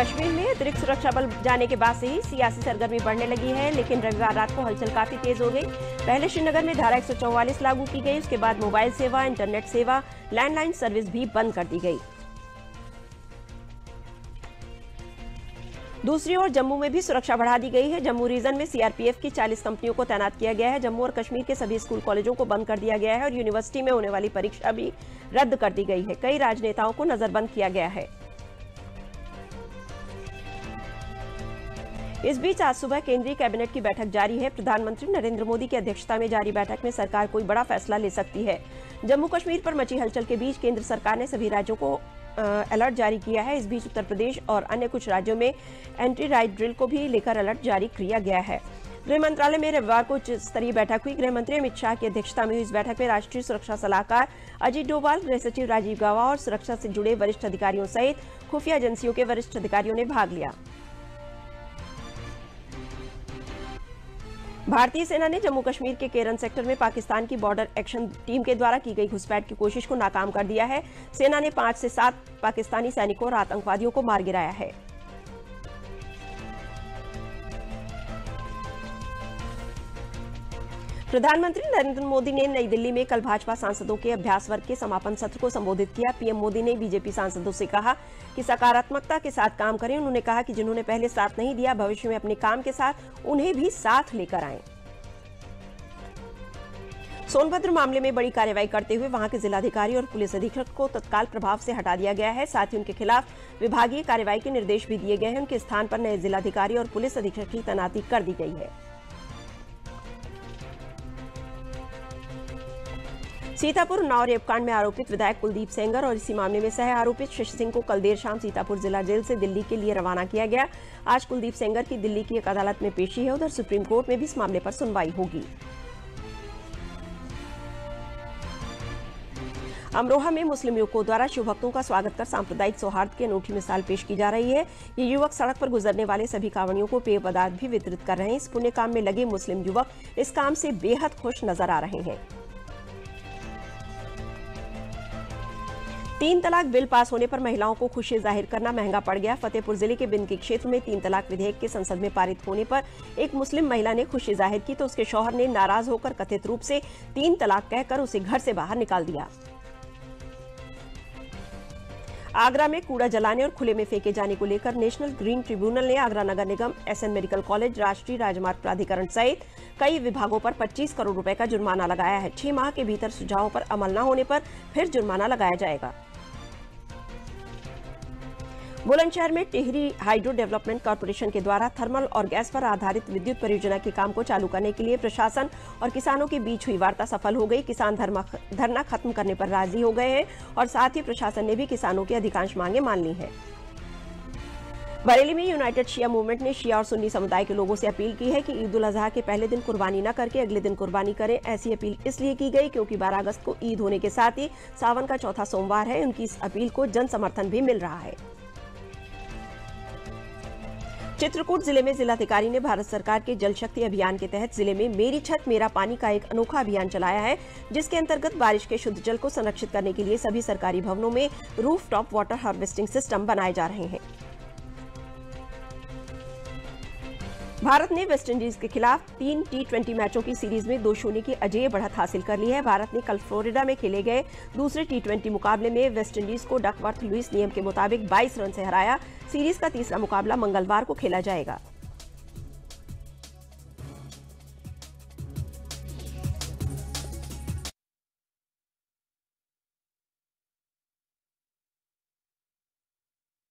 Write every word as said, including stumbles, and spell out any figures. कश्मीर में अतिरिक्त सुरक्षा बल जाने के बाद से ही सियासी सरगर्मी बढ़ने लगी है, लेकिन रविवार रात को हलचल काफी तेज हो गई। पहले श्रीनगर में धारा एक सौ चौवालीस लागू की गई, उसके बाद मोबाइल सेवा, इंटरनेट सेवा, लैंडलाइन सर्विस भी बंद कर दी गई। दूसरी ओर जम्मू में भी सुरक्षा बढ़ा दी गई है। जम्मू रीजन में सीआरपीएफ की चालीस कंपनियों को तैनात किया गया है। जम्मू और कश्मीर के सभी स्कूल कॉलेजों को बंद कर दिया गया है और यूनिवर्सिटी में होने वाली परीक्षा भी रद्द कर दी गई है। कई राजनेताओं को नजरबंद किया गया है। इस बीच आज सुबह केंद्रीय कैबिनेट की बैठक जारी है। प्रधानमंत्री नरेंद्र मोदी की अध्यक्षता में जारी बैठक में सरकार कोई बड़ा फैसला ले सकती है। जम्मू कश्मीर पर मची हलचल के बीच केंद्र सरकार ने सभी राज्यों को अलर्ट जारी किया है। इस बीच उत्तर प्रदेश और अन्य कुछ राज्यों में एंटी राइट ड्रिल को भी लेकर अलर्ट जारी किया गया है। गृह मंत्रालय में रविवार को उच्च स्तरीय बैठक हुई। गृह मंत्री अमित शाह की अध्यक्षता में हुई इस बैठक में राष्ट्रीय सुरक्षा सलाहकार अजीत डोवाल, गृह सचिव राजीव गावा और सुरक्षा से जुड़े वरिष्ठ अधिकारियों सहित खुफिया एजेंसियों के वरिष्ठ अधिकारियों ने भाग लिया। भारतीय सेना ने जम्मू कश्मीर के केरन सेक्टर में पाकिस्तान की बॉर्डर एक्शन टीम के द्वारा की गई घुसपैठ की कोशिश को नाकाम कर दिया है। सेना ने पांच से सात पाकिस्तानी सैनिकों और आतंकवादियों को मार गिराया है। प्रधानमंत्री नरेंद्र मोदी ने नई दिल्ली में कल भाजपा सांसदों के अभ्यास वर्ग के समापन सत्र को संबोधित किया। पीएम मोदी ने बीजेपी सांसदों से कहा कि सकारात्मकता के साथ काम करें। उन्होंने कहा कि जिन्होंने पहले साथ नहीं दिया, भविष्य में अपने काम के साथ उन्हें भी साथ लेकर आएं। सोनभद्र मामले में बड़ी कार्रवाई करते हुए वहां के जिलाधिकारी और पुलिस अधीक्षक को तत्काल प्रभाव से हटा दिया गया है। साथ ही उनके खिलाफ विभागीय कार्रवाई के निर्देश भी दिए गए हैं। उनके स्थान पर नए जिलाधिकारी और पुलिस अधीक्षक की तैनाती कर दी गई है। सीतापुर उन्नाव रेपकांड में आरोपित विधायक कुलदीप सेंगर और इसी मामले में सह आरोपित शशिसिंह को कल देर शाम सीतापुर जिला जेल से दिल्ली के लिए रवाना किया गया। आज कुलदीप सेंगर की दिल्ली की एक अदालत में पेशी है। उधर सुप्रीम कोर्ट में भी इस मामले पर सुनवाई होगी। अमरोहा में मुस्लिम युवकों द्वारा शिव भक्तों का स्वागत कर सांप्रदायिक सौहार्द की अनूठी मिसाल पेश की जा रही है। ये युवक सड़क पर गुजरने वाले सभी कांवड़ियों को पेय पदार्थ भी वितरित कर रहे हैं। इस पुण्य काम में लगे मुस्लिम युवक इस काम से बेहद खुश नजर आ रहे हैं। तीन तलाक बिल पास होने पर महिलाओं को खुशी जाहिर करना महंगा पड़ गया। फतेहपुर जिले के बिनकी क्षेत्र में तीन तलाक विधेयक के संसद में पारित होने पर एक मुस्लिम महिला ने खुशी जाहिर की तो उसके शौहर ने नाराज होकर कथित रूप से तीन तलाक कहकर उसे घर से बाहर निकाल दिया। आगरा में कूड़ा जलाने और खुले में फेंके जाने को लेकर नेशनल ग्रीन ट्रिब्यूनल ने आगरा नगर निगम, एसएन मेडिकल कॉलेज, राष्ट्रीय राजमार्ग प्राधिकरण सहित कई विभागों पर पच्चीस करोड़ रुपए का जुर्माना लगाया है। छह माह के भीतर सुझावों पर अमल न होने पर फिर जुर्माना लगाया जाएगा। बुलंदशहर में टिहरी हाइड्रो डेवलपमेंट कॉर्पोरेशन के द्वारा थर्मल और गैस पर आधारित विद्युत परियोजना के काम को चालू करने के लिए प्रशासन और किसानों के बीच हुई वार्ता सफल हो गई। किसान धरना खत्म करने पर राजी हो गए हैं और साथ ही प्रशासन ने भी किसानों की अधिकांश मांगें मान ली हैं। बरेली में यूनाइटेड शिया मूवमेंट ने शिया और सुन्नी समुदाय के लोगों से अपील की है कि ईद उल अजहा के पहले दिन कुर्बानी न करके अगले दिन कुर्बानी करें। ऐसी अपील इसलिए की गई क्योंकि बारह अगस्त को ईद होने के साथ ही सावन का चौथा सोमवार है। उनकी इस अपील को जन समर्थन भी मिल रहा है। चित्रकूट जिले में जिलाधिकारी ने भारत सरकार के जल शक्ति अभियान के तहत जिले में मेरी छत मेरा पानी का एक अनोखा अभियान चलाया है, जिसके अंतर्गत बारिश के शुद्ध जल को संरक्षित करने के लिए सभी सरकारी भवनों में रूफटॉप वाटर हार्वेस्टिंग सिस्टम बनाए जा रहे हैं। भारत ने वेस्टइंडीज के खिलाफ तीन टी ट्वेंटी मैचों की सीरीज में दो शून्य की अजेय बढ़त हासिल कर ली है। भारत ने कल फ्लोरिडा में खेले गए दूसरे टी ट्वेंटी मुकाबले में वेस्टइंडीज को डकवर्थ लुइस नियम के मुताबिक बाईस रन से हराया। सीरीज का तीसरा मुकाबला मंगलवार को खेला जाएगा।